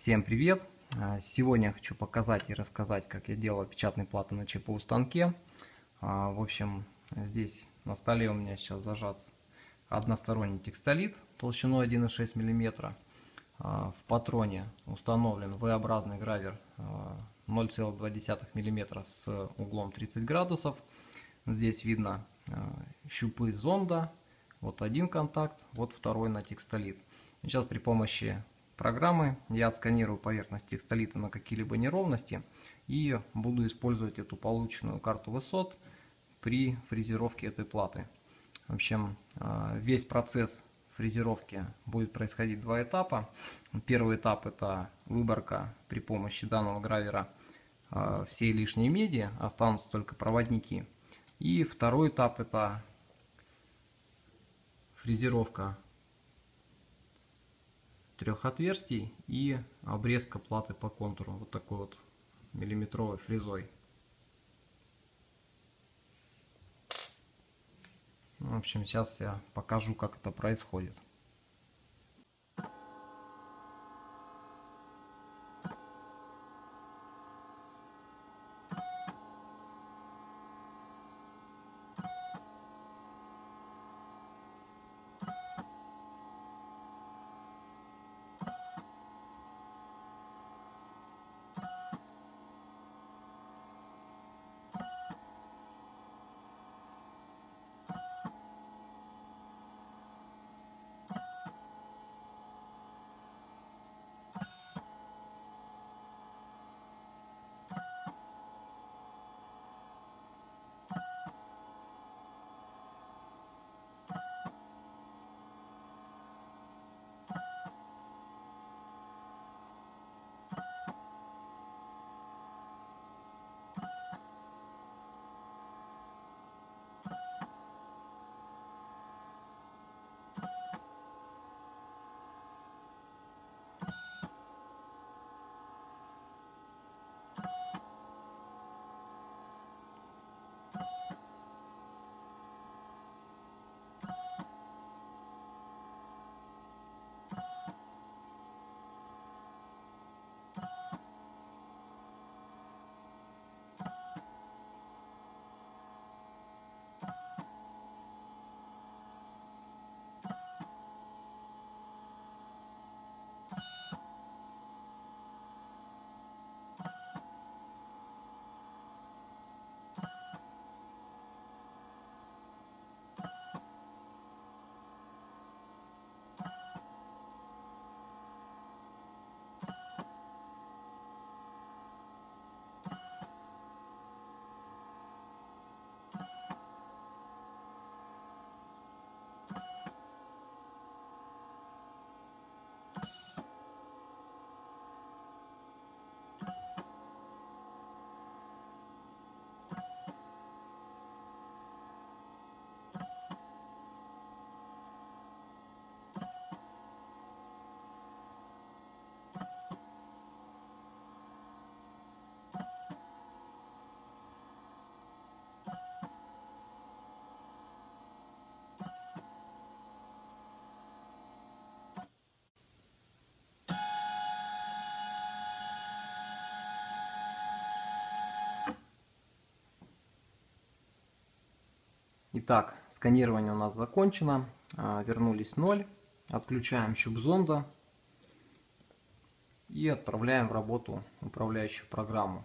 Всем привет! Сегодня я хочу показать и рассказать, как я делал печатные платы на ЧПУ станке. В общем, здесь на столе у меня сейчас зажат односторонний текстолит толщиной 1,6 мм. В патроне установлен V-образный гравер 0,2 мм с углом 30 градусов. Здесь видно щупы зонда. Вот один контакт, вот второй на текстолит. Сейчас при помощи программы я отсканирую поверхность текстолита на какие-либо неровности и буду использовать эту полученную карту высот при фрезеровке этой платы. В общем, весь процесс фрезеровки будет происходить два этапа. Первый этап — это выборка при помощи данного гравера всей лишней меди, останутся только проводники. И второй этап — это фрезеровка трех отверстий и обрезка платы по контуру вот такой вот миллиметровой фрезой. В общем, сейчас я покажу, как это происходит. Итак, сканирование у нас закончено. Вернулись 0. Отключаем щуп зонда и отправляем в работу управляющую программу.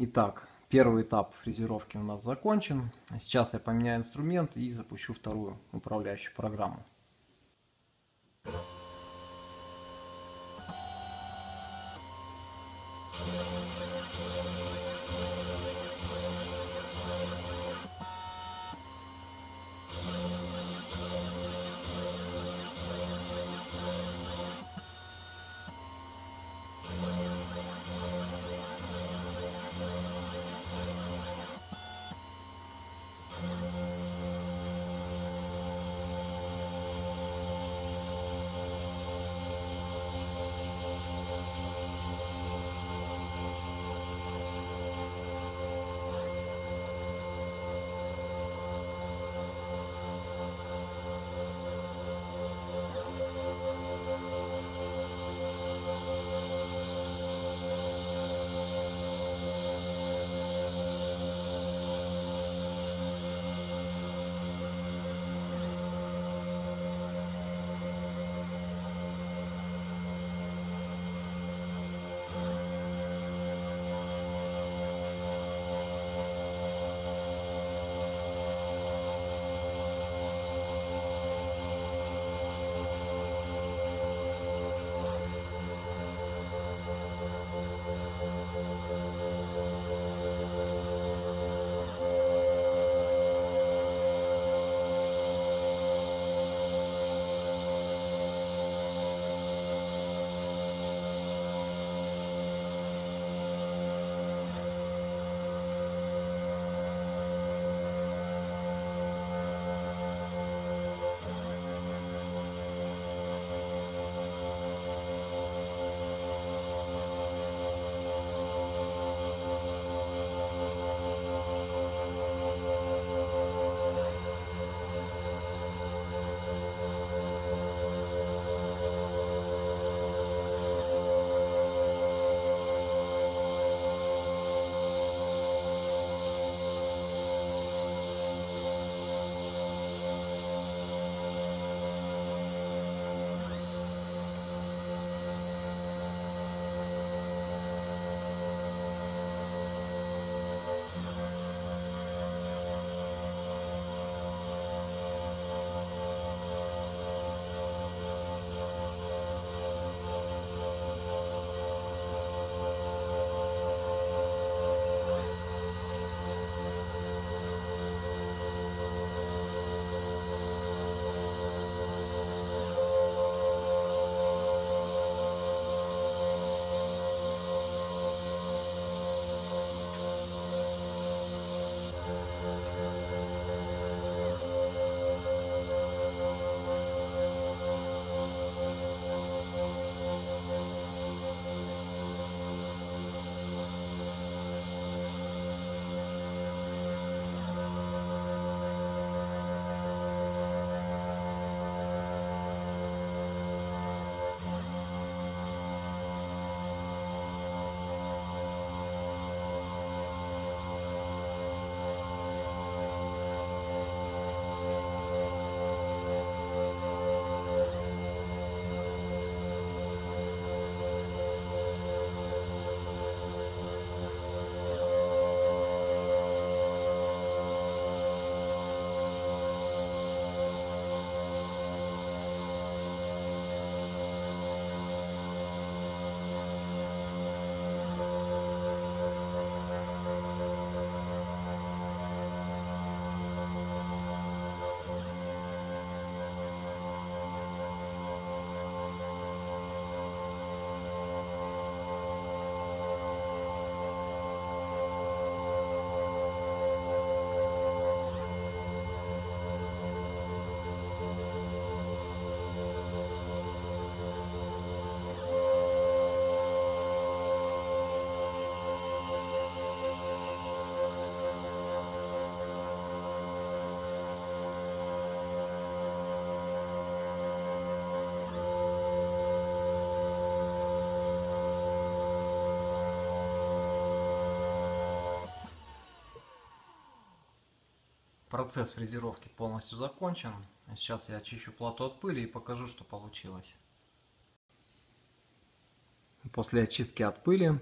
Итак, первый этап фрезеровки у нас закончен. Сейчас я поменяю инструмент и запущу вторую управляющую программу. Процесс фрезеровки полностью закончен. Сейчас я очищу плату от пыли и покажу, что получилось. После очистки от пыли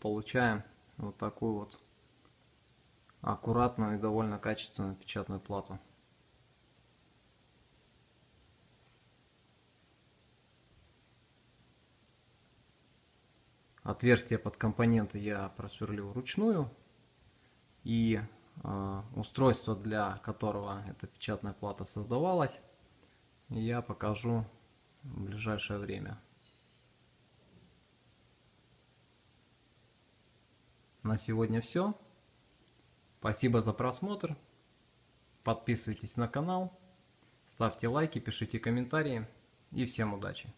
получаем вот такую вот аккуратную и довольно качественную печатную плату. Отверстие под компоненты я просверлил вручную, и устройство, для которого эта печатная плата создавалась, я покажу в ближайшее время. На сегодня все. Спасибо за просмотр. Подписывайтесь на канал, ставьте лайки, пишите комментарии, и всем удачи!